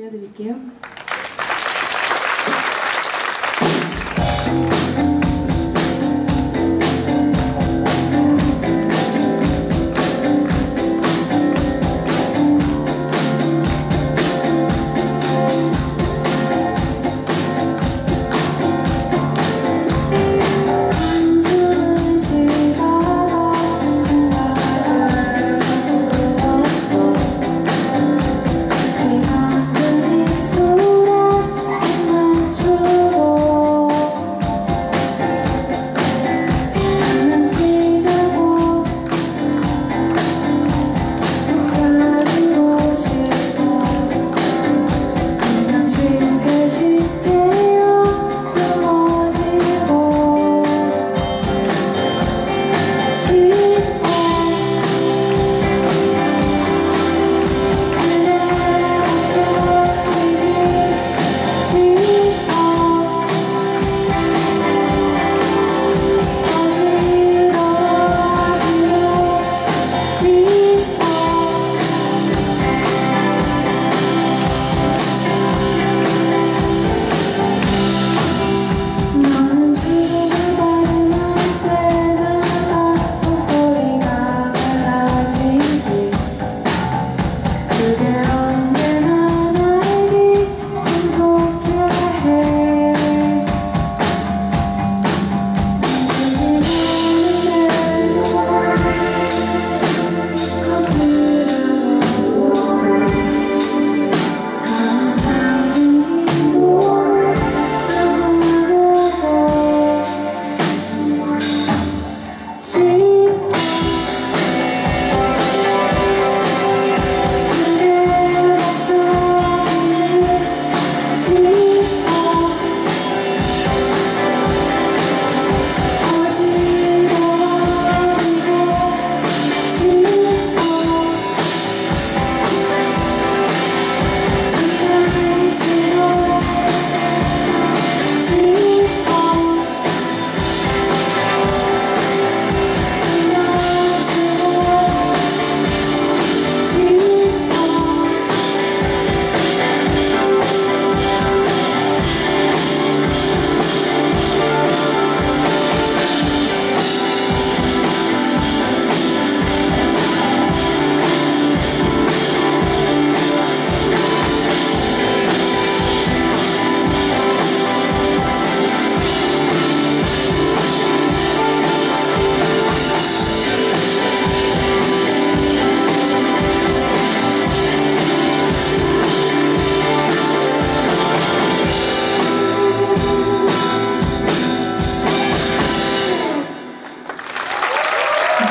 들려드릴게요.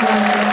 감사합니다.